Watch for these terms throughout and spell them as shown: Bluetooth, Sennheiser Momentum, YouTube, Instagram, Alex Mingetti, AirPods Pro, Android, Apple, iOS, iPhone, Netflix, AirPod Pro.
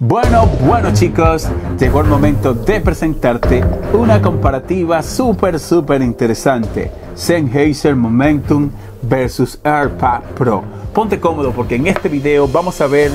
Bueno chicos, llegó el momento de presentarte una comparativa súper interesante. Sennheiser Momentum versus AirPod Pro. Ponte cómodo porque en este video vamos a ver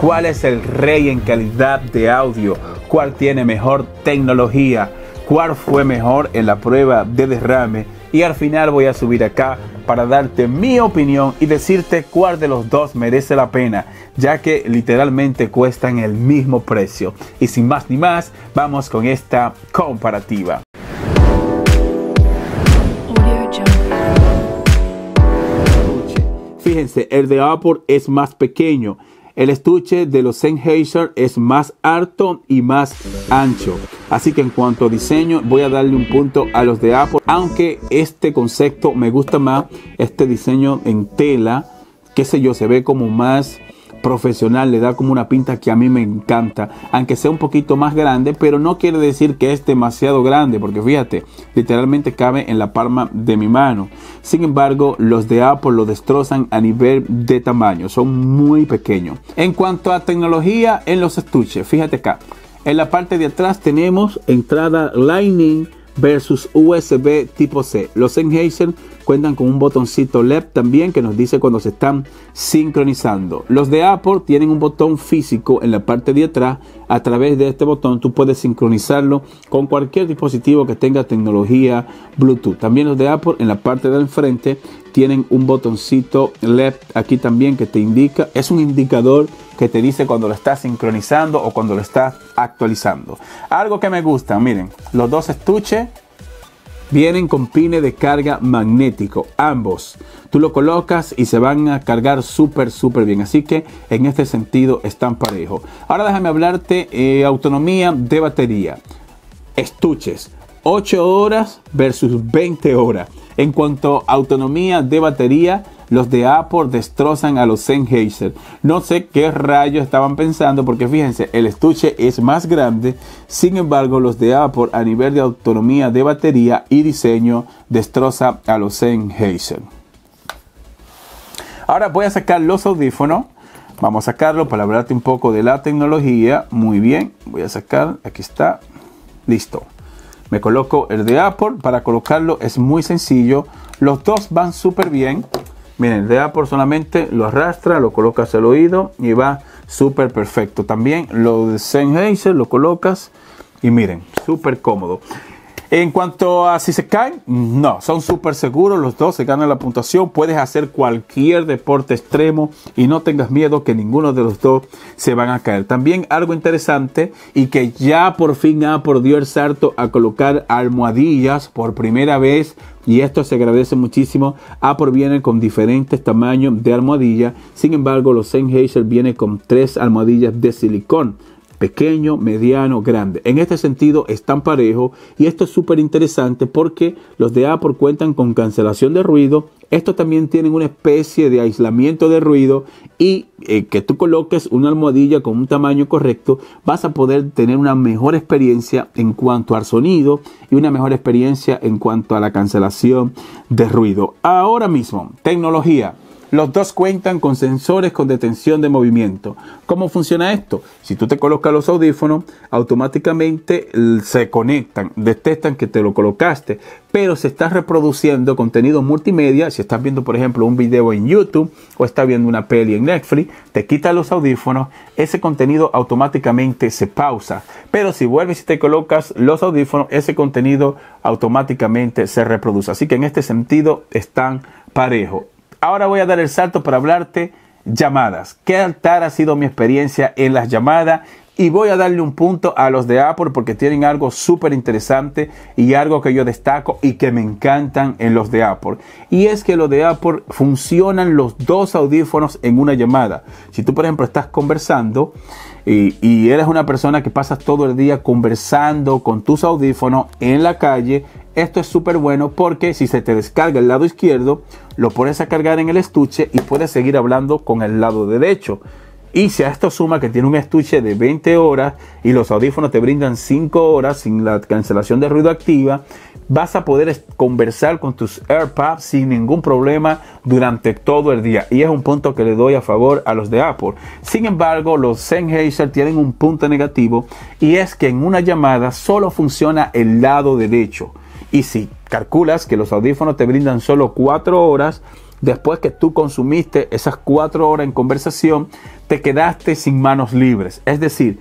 cuál es el rey en calidad de audio, cuál tiene mejor tecnología, cuál fue mejor en la prueba de derrame y al final voy a subir acá para darte mi opinión y decirte cuál de los dos merece la pena, ya que literalmente cuestan el mismo precio. Y sin más ni más, vamos con esta comparativa. Fíjense, el de Apple es más pequeño, el estuche de los Sennheiser es más alto y más ancho. Así que en cuanto a diseño voy a darle un punto a los de Apple, aunque este concepto me gusta más, este diseño en tela, qué sé yo, se ve como más profesional, le da como una pinta que a mí me encanta, aunque sea un poquito más grande, pero no quiere decir que es demasiado grande, porque fíjate, literalmente cabe en la palma de mi mano. Sin embargo, los de Apple lo destrozan a nivel de tamaño, son muy pequeños. En cuanto a tecnología en los estuches, fíjate acá. En la parte de atrás tenemos entrada Lightning versus USB tipo C. Los Sennheiser cuentan con un botoncito LED también que nos dice cuando se están sincronizando. Los de Apple tienen un botón físico en la parte de atrás. A través de este botón tú puedes sincronizarlo con cualquier dispositivo que tenga tecnología Bluetooth. También los de Apple en la parte del frente tienen un botoncito LED aquí también que te indica, es un indicador que te dice cuando lo estás sincronizando o cuando lo estás actualizando. Algo que me gusta, miren, los dos estuches vienen con pines de carga magnético, ambos. Tú lo colocas y se van a cargar súper bien, así que en este sentido están parejos. Ahora déjame hablarte autonomía de batería. Estuches, 8 horas versus 20 horas. En cuanto a autonomía de batería, los de Apple destrozan a los Sennheiser. No sé qué rayos estaban pensando porque fíjense, el estuche es más grande. Sin embargo, los de Apple a nivel de autonomía de batería y diseño destroza a los Sennheiser. Ahora voy a sacar los audífonos. Vamos a sacarlo para hablarte un poco de la tecnología. Muy bien, voy a sacar. Aquí está. Listo. Me coloco el de Apple. Para colocarlo es muy sencillo. Los dos van súper bien. Miren, el de Apple solamente lo arrastra, lo colocas al oído y va súper perfecto. También lo de Sennheiser lo colocas y miren, súper cómodo. En cuanto a si se caen, no, son súper seguros. Los dos se ganan la puntuación. Puedes hacer cualquier deporte extremo y no tengas miedo que ninguno de los dos se van a caer. También algo interesante y que ya por fin Apple dio el salto a colocar almohadillas por primera vez. Y esto se agradece muchísimo. Apple viene con diferentes tamaños de almohadilla. Sin embargo, los Sennheiser vienen con 3 almohadillas de silicón. Pequeño, mediano, grande. En este sentido están parejos y esto es súper interesante porque los de Apple cuentan con cancelación de ruido. Estos también tienen una especie de aislamiento de ruido y que tú coloques una almohadilla con un tamaño correcto vas a poder tener una mejor experiencia en cuanto al sonido y una mejor experiencia en cuanto a la cancelación de ruido. Ahora mismo, tecnología. Los dos cuentan con sensores con detención de movimiento. ¿Cómo funciona esto? Si tú te colocas los audífonos, automáticamente se conectan, detectan que te lo colocaste, pero si estás reproduciendo contenido multimedia, si estás viendo por ejemplo un video en YouTube o estás viendo una peli en Netflix, te quitas los audífonos, ese contenido automáticamente se pausa, pero si vuelves y te colocas los audífonos, ese contenido automáticamente se reproduce. Así que en este sentido están parejos. Ahora voy a dar el salto para hablarte llamadas. ¿Qué tal ha sido mi experiencia en las llamadas? Y voy a darle un punto a los de Apple porque tienen algo súper interesante y algo que yo destaco y que me encantan en los de Apple. Y es que los de Apple funcionan los dos audífonos en una llamada. Si tú, por ejemplo, estás conversando y eres una persona que pasas todo el día conversando con tus audífonos en la calle, esto es súper bueno porque si se te descarga el lado izquierdo, lo puedes cargar en el estuche y puedes seguir hablando con el lado derecho. Y si a esto suma que tiene un estuche de 20 horas y los audífonos te brindan 5 horas sin la cancelación de ruido activa, vas a poder conversar con tus AirPods sin ningún problema durante todo el día. Y es un punto que le doy a favor a los de Apple. Sin embargo, los Sennheiser tienen un punto negativo, y es que en una llamada solo funciona el lado derecho. Y si calculas que los audífonos te brindan solo 4 horas, después que tú consumiste esas 4 horas en conversación, te quedaste sin manos libres. Es decir,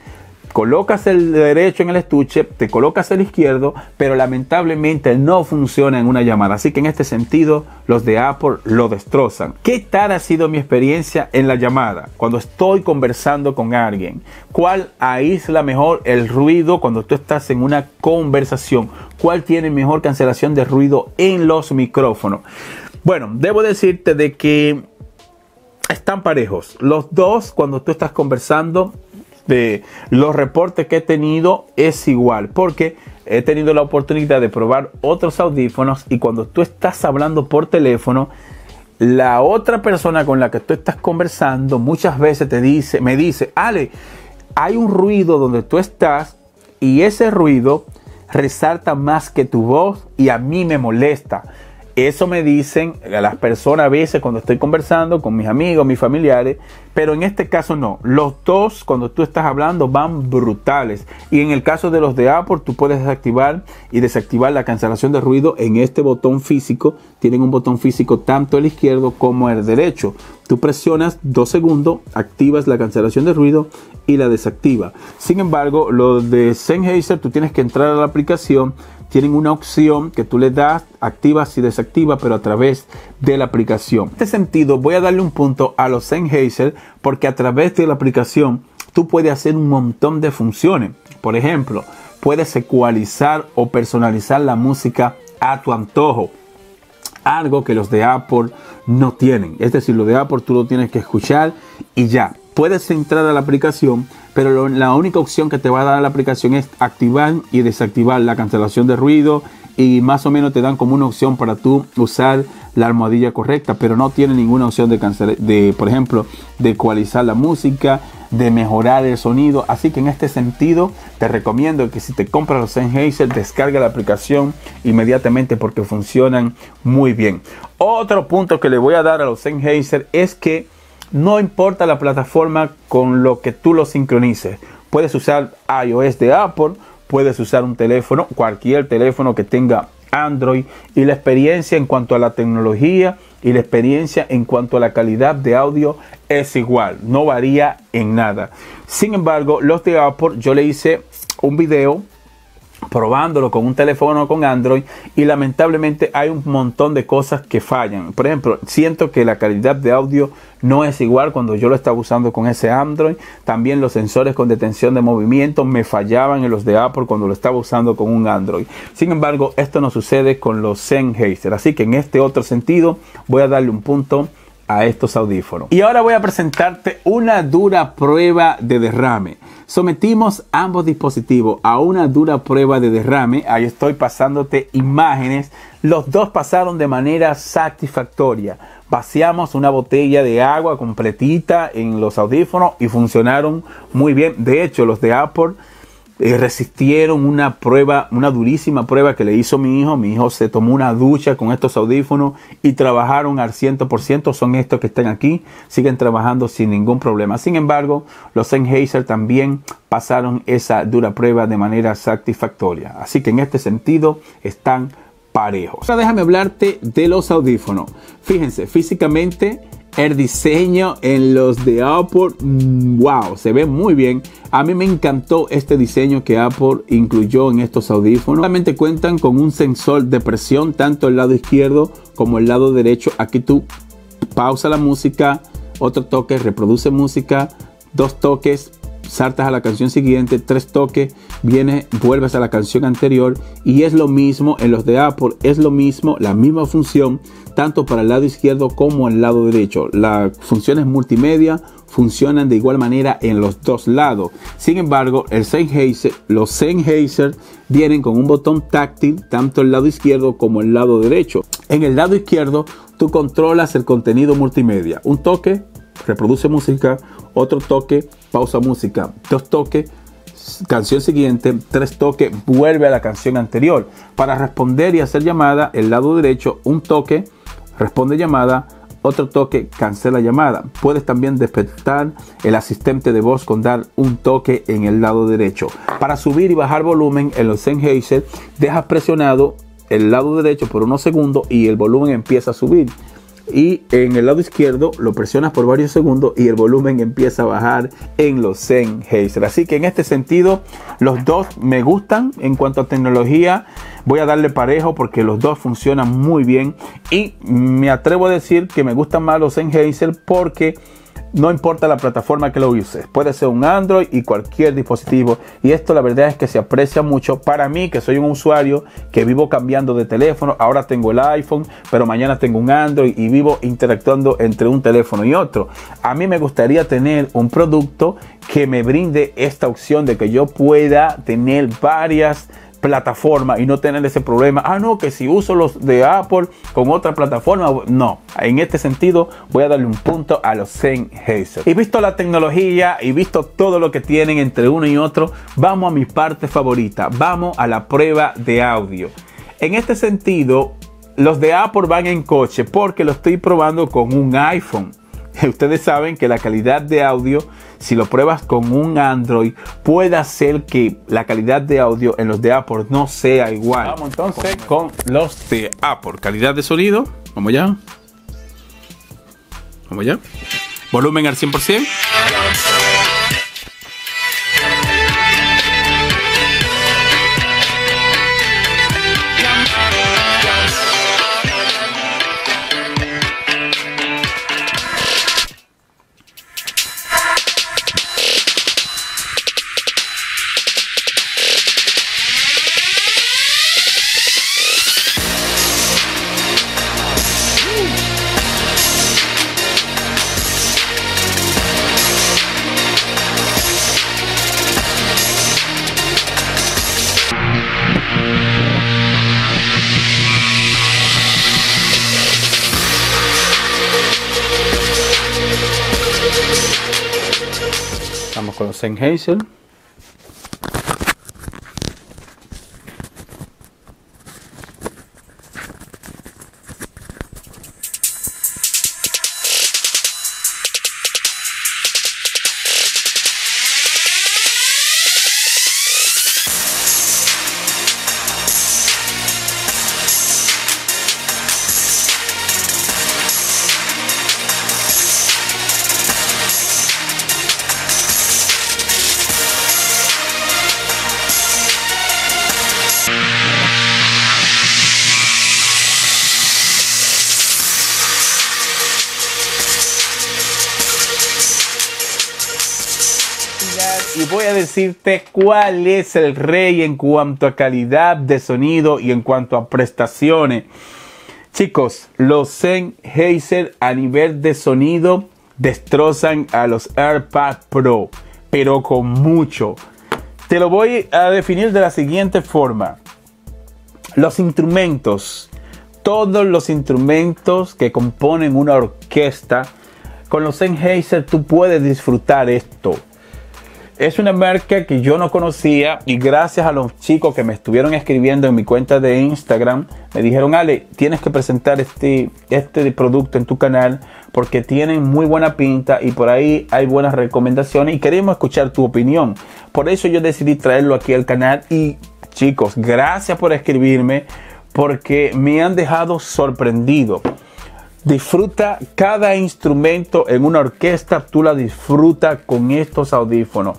colocas el derecho en el estuche, te colocas el izquierdo, pero lamentablemente no funciona en una llamada. Así que en este sentido, los de Apple lo destrozan. ¿Qué tal ha sido mi experiencia en la llamada cuando estoy conversando con alguien? ¿Cuál aísla mejor el ruido cuando tú estás en una conversación? ¿Cuál tiene mejor cancelación de ruido en los micrófonos? Bueno, debo decirte de que están parejos. Los dos, cuando tú estás conversando, de los reportes que he tenido es igual, porque he tenido la oportunidad de probar otros audífonos, y cuando tú estás hablando por teléfono, la otra persona con la que tú estás conversando muchas veces me dice, Ale, hay un ruido donde tú estás y ese ruido resalta más que tu voz y a mí me molesta. Eso me dicen las personas a veces cuando estoy conversando con mis amigos, mis familiares, pero en este caso no. Los dos, cuando tú estás hablando, van brutales. Y en el caso de los de Apple, tú puedes activar y desactivar la cancelación de ruido en este botón físico. Tienen un botón físico tanto el izquierdo como el derecho. Tú presionas 2 segundos, activas la cancelación de ruido y la desactiva. Sin embargo, los de Sennheiser, tú tienes que entrar a la aplicación. Tienen una opción que tú le das, activas y desactivas, pero a través de la aplicación. En este sentido, voy a darle un punto a los Sennheiser, porque a través de la aplicación tú puedes hacer un montón de funciones. Por ejemplo, puedes ecualizar o personalizar la música a tu antojo. Algo que los de Apple no tienen. Es decir, los de Apple tú lo tienes que escuchar y ya. Puedes entrar a la aplicación, pero la única opción que te va a dar la aplicación es activar y desactivar la cancelación de ruido, y más o menos te dan como una opción para tú usar la almohadilla correcta, pero no tiene ninguna opción de cancelar, por ejemplo, de ecualizar la música, de mejorar el sonido. Así que en este sentido te recomiendo que si te compras los Sennheiser, descarga la aplicación inmediatamente, porque funcionan muy bien. Otro punto que le voy a dar a los Sennheiser es que no importa la plataforma con lo que tú lo sincronices. Puedes usar iOS de Apple, puedes usar un teléfono, cualquier teléfono que tenga Android, y la experiencia en cuanto a la tecnología y la experiencia en cuanto a la calidad de audio es igual, no varía en nada. Sin embargo, los de Apple, yo le hice un video probándolo con un teléfono con Android, y lamentablemente hay un montón de cosas que fallan. Por ejemplo, siento que la calidad de audio no es igual cuando yo lo estaba usando con ese Android. También los sensores con detención de movimiento me fallaban en los de Apple cuando lo estaba usando con un Android. Sin embargo, esto no sucede con los Sennheiser. Así que en este otro sentido voy a darle un punto a estos audífonos. Y ahora voy a presentarte una dura prueba de derrame. Sometimos ambos dispositivos a una dura prueba de derrame. Ahí estoy pasándote imágenes. Los dos pasaron de manera satisfactoria. Vaciamos una botella de agua completita en los audífonos y funcionaron muy bien. De hecho, los de Apple resistieron una prueba, una durísima prueba que le hizo mi hijo. Mi hijo se tomó una ducha con estos audífonos y trabajaron al 100%. Son estos que están aquí, siguen trabajando sin ningún problema. Sin embargo, los Sennheiser también pasaron esa dura prueba de manera satisfactoria. Así que en este sentido están parejos. Ahora déjame hablarte de los audífonos. Fíjense, físicamente el diseño en los de Apple, wow, se ve muy bien. A mí me encantó este diseño que Apple incluyó en estos audífonos. Solamente cuentan con un sensor de presión, tanto el lado izquierdo como el lado derecho. Aquí tú pausa la música, otro toque, reproduce música, 2 toques, saltas a la canción siguiente, 3 toques, vienes, vuelves a la canción anterior, y es lo mismo en los de Apple, es lo mismo, la misma función, tanto para el lado izquierdo como el lado derecho. Las funciones multimedia funcionan de igual manera en los dos lados. Sin embargo, los Sennheiser vienen con un botón táctil, tanto el lado izquierdo como el lado derecho. En el lado izquierdo, tú controlas el contenido multimedia, un toque, reproduce música, otro toque, pausa música, dos toques, canción siguiente, tres toques, vuelve a la canción anterior. Para responder y hacer llamada, el lado derecho, un toque, responde llamada, otro toque, cancela llamada. Puedes también despertar el asistente de voz con dar un toque en el lado derecho. Para subir y bajar volumen en los Sennheiser, dejas presionado el lado derecho por unos segundos y el volumen empieza a subir. Y en el lado izquierdo lo presionas por varios segundos y el volumen empieza a bajar en los Sennheiser. Así que en este sentido los dos me gustan. En cuanto a tecnología voy a darle parejo porque los dos funcionan muy bien. Y me atrevo a decir que me gustan más los Sennheiser porque no importa la plataforma que lo uses. Puede ser un Android y cualquier dispositivo. Y esto la verdad es que se aprecia mucho para mí, que soy un usuario que vivo cambiando de teléfono. Ahora tengo el iPhone, pero mañana tengo un Android y vivo interactuando entre un teléfono y otro. A mí me gustaría tener un producto que me brinde esta opción de que yo pueda tener varias plataforma y no tener ese problema. Ah, no, que si uso los de Apple con otra plataforma, no. En este sentido voy a darle un punto a los Sennheiser. Y visto la tecnología y visto todo lo que tienen entre uno y otro, vamos a mi parte favorita. Vamos a la prueba de audio. En este sentido, los de Apple van en coche porque lo estoy probando con un iPhone. Ustedes saben que la calidad de audio, si lo pruebas con un Android, puede hacer que la calidad de audio en los de Apple no sea igual. Vamos entonces con los de Apple. Calidad de sonido. Vamos allá. Vamos allá. Volumen al 100%. Estamos con los Sennheiser. Y voy a decirte cuál es el rey en cuanto a calidad de sonido y en cuanto a prestaciones. Chicos, los Sennheiser a nivel de sonido destrozan a los AirPod Pro, pero con mucho. Te lo voy a definir de la siguiente forma. Los instrumentos, todos los instrumentos que componen una orquesta, con los Sennheiser tú puedes disfrutar esto. Es una marca que yo no conocía y gracias a los chicos que me estuvieron escribiendo en mi cuenta de Instagram, me dijeron, Ale, tienes que presentar este producto en tu canal porque tienen muy buena pinta y por ahí hay buenas recomendaciones y queremos escuchar tu opinión. Por eso yo decidí traerlo aquí al canal y chicos, gracias por escribirme porque me han dejado sorprendido. Disfruta cada instrumento en una orquesta, tú la disfrutas con estos audífonos.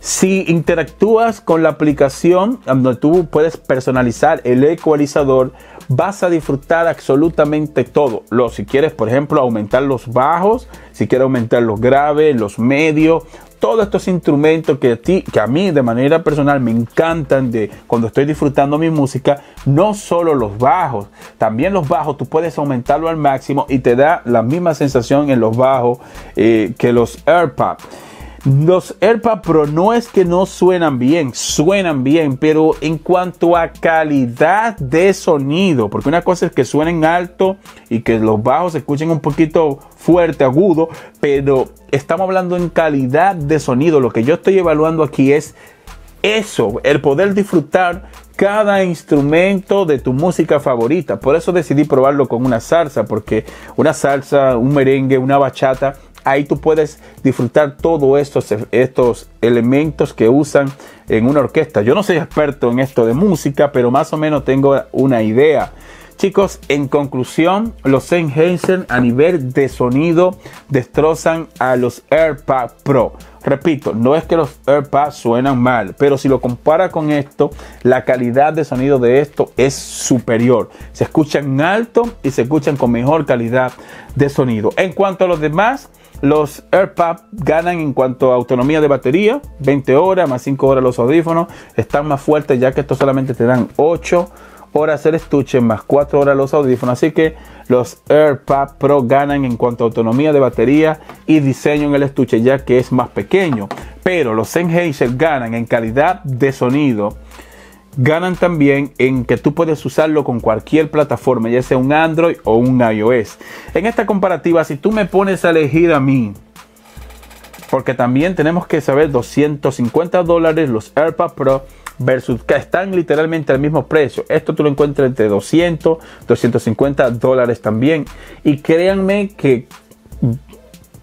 Si interactúas con la aplicación donde tú puedes personalizar el ecualizador, vas a disfrutar absolutamente todo. Si quieres, por ejemplo, aumentar los bajos, si quieres aumentar los graves, los medios, todos estos instrumentos que a mí de manera personal me encantan de cuando estoy disfrutando mi música, no solo los bajos, también los bajos tú puedes aumentarlo al máximo y te da la misma sensación en los bajos que los AirPods. Los AirPod Pro no es que no suenan bien, pero en cuanto a calidad de sonido, porque una cosa es que suenen alto y que los bajos se escuchen un poquito fuerte, agudo, pero estamos hablando en calidad de sonido. Lo que yo estoy evaluando aquí es eso, el poder disfrutar cada instrumento de tu música favorita. Por eso decidí probarlo con una salsa, porque una salsa, un merengue, una bachata, ahí tú puedes disfrutar todos estos elementos que usan en una orquesta. Yo no soy experto en esto de música, pero más o menos tengo una idea. Chicos, en conclusión, los Sennheiser a nivel de sonido destrozan a los AirPod Pro. Repito, no es que los AirPods suenan mal, pero si lo compara con esto, la calidad de sonido de esto es superior. Se escuchan alto y se escuchan con mejor calidad de sonido. En cuanto a los demás, los AirPods ganan en cuanto a autonomía de batería, 20 horas más 5 horas los audífonos. Están más fuertes, ya que estos solamente te dan 8 horas el estuche más 4 horas los audífonos. Así que los AirPods Pro ganan en cuanto a autonomía de batería y diseño en el estuche, ya que es más pequeño. Pero los Sennheiser ganan en calidad de sonido. Ganan también en que tú puedes usarlo con cualquier plataforma, ya sea un Android o un iOS. En esta comparativa, si tú me pones a elegir a mí, porque también tenemos que saber, $250 los AirPods Pro versus que están literalmente al mismo precio. Esto tú lo encuentras entre $200, $250 también. Y créanme que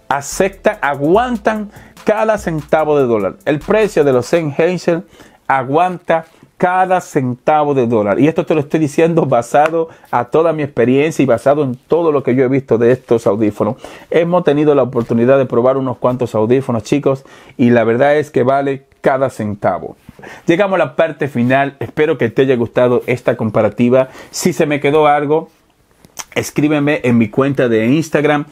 aceptan, aguantan cada centavo de dólar. El precio de los Sennheiser aguanta cada centavo de dólar. Y esto te lo estoy diciendo basado a toda mi experiencia y basado en todo lo que yo he visto de estos audífonos. Hemos tenido la oportunidad de probar unos cuantos audífonos, chicos, y la verdad es que vale cada centavo. Llegamos a la parte final. Espero que te haya gustado esta comparativa. Si se me quedó algo, escríbeme en mi cuenta de Instagram,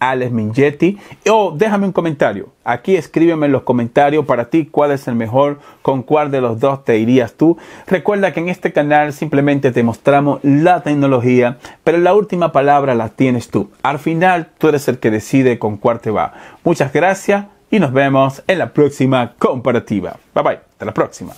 @AlexMingetti, o déjame un comentario. Aquí escríbeme en los comentarios para ti cuál es el mejor, con cuál de los dos te irías tú. Recuerda que en este canal simplemente te mostramos la tecnología, pero la última palabra la tienes tú. Al final tú eres el que decide con cuál te va. Muchas gracias y nos vemos en la próxima comparativa. Bye bye, hasta la próxima.